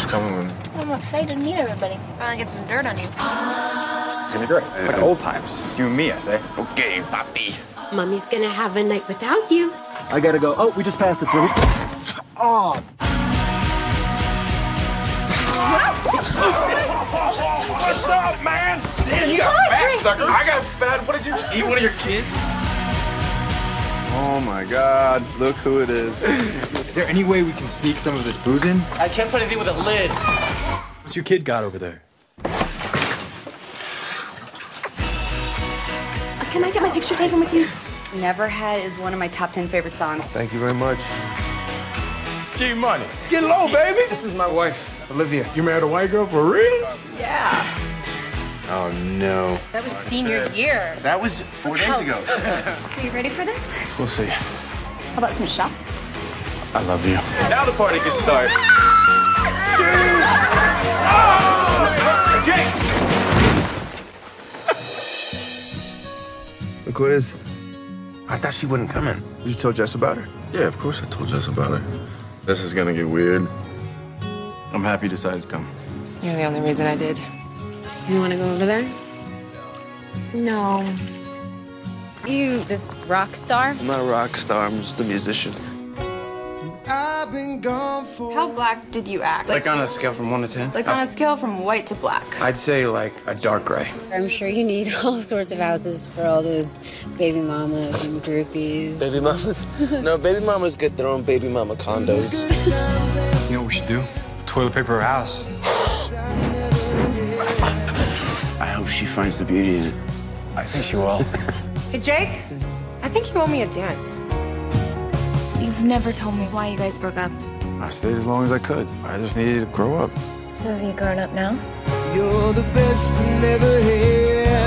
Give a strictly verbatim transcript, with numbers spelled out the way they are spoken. Thanks for coming with me. I'm excited to meet everybody. Finally get some dirt on you. It's gonna be great. Like yeah. Old times. You and me, I say. Okay, Poppy. Mommy's gonna have a night without you. I gotta go. Oh, we just passed it, so we... Oh! What's up, man? Damn, you got fat, sucker. I got fat. What did you eat? One of your kids? Oh my God! Look who it is. Is there any way we can sneak some of this booze in? I can't find anything with a lid. What's your kid got over there? Can I get my picture taken with you? Never Had is one of my top ten favorite songs. Thank you very much. G Money, get low, baby. This is my wife. Olivia, you married a white girl for real? Yeah. Oh, no. That was senior year. That was four days oh. ago. So you ready for this? We'll see. How about some shots? I love you. Now the party can start. Oh, Jake! Look who it is. I thought she wasn't coming. Did you tell Jess about her? Yeah, of course I told Jess about her. This is gonna get weird. I'm happy you decided to come. You're the only reason I did. You want to go over there? No. You, this rock star? I'm not a rock star. I'm just a musician. I've been gone for... How black did you act? Like, like on a scale from one to ten? Like oh. on a scale from white to black. I'd say like a dark gray. I'm sure you need all sorts of houses for all those baby mamas and groupies. Baby mamas? No, baby mamas get their own baby mama condos. You know what we should do? Toilet paper house. I hope she finds the beauty in it. I think she will. Hey, Jake, I think you owe me a dance. You've never told me why you guys broke up. I stayed as long as I could. I just needed to grow up. So have you grown up now? You're the best you never hear.